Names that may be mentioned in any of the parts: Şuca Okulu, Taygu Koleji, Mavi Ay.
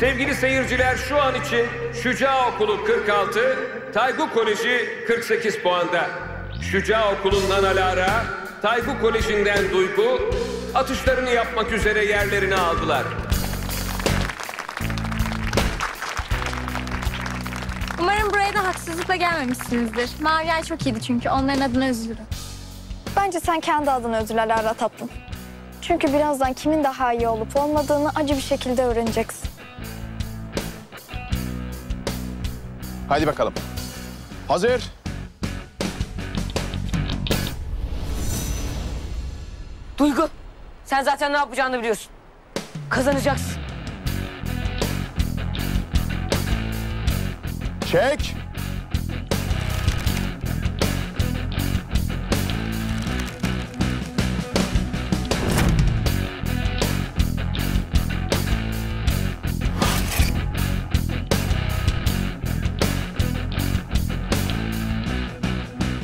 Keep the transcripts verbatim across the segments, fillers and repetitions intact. Sevgili seyirciler, şu an için Şuca Okulu kırk altı, Taygu Koleji kırk sekiz puanda. Şuca Okulu'ndan Alara, Taygu Koleji'nden Duygu atışlarını yapmak üzere yerlerini aldılar. Umarım buraya da haksızlıkla gelmemişsinizdir. Mavi Ay çok iyiydi çünkü, onların adına üzülürüm. Bence sen kendi adına özür Alara tatlım. Çünkü birazdan kimin daha iyi olup olmadığını acı bir şekilde öğreneceksin. Hadi bakalım. Hazır. Duygu, sen zaten ne yapacağını biliyorsun. Kazanacaksın. Çek.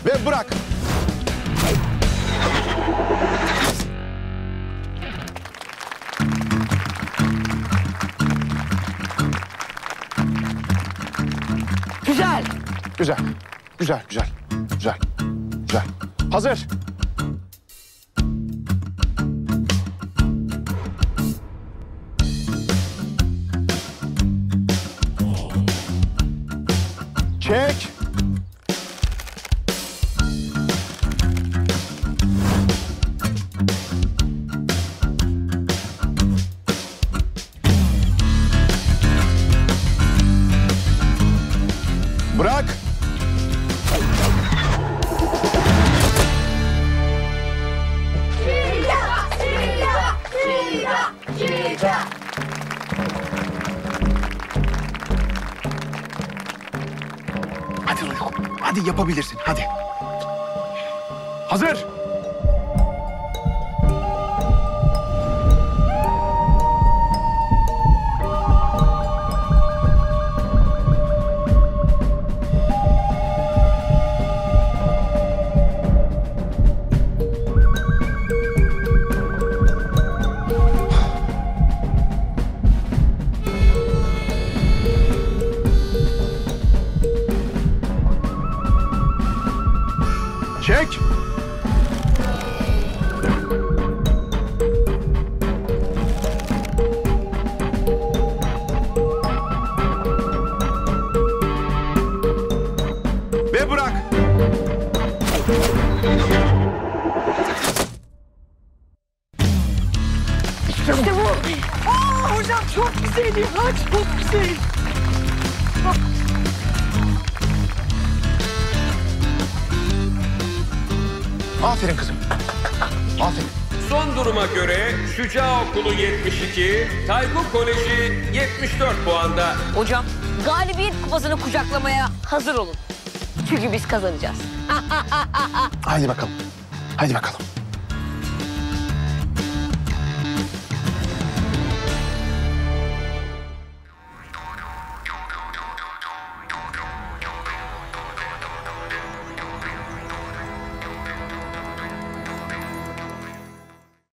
Ve bırak. Güzel. Güzel. Güzel, güzel. Güzel. Güzel. Hazır. Çek. Bırak. Şuca, şuca, şuca, şuca. Hadi Duygu, hadi yapabilirsin, hadi. Hazır. Çek. Ve bırak. İşte bu. Aa, hocam çok güzel ya, çok güzel. Bak. Aferin kızım. Aferin. Son duruma göre Şuca Okulu yetmiş iki, Taygu Koleji yetmiş dört puanda. Hocam, galibiyet kupasını kucaklamaya hazır olun. Çünkü biz kazanacağız. Haydi bakalım. Haydi bakalım.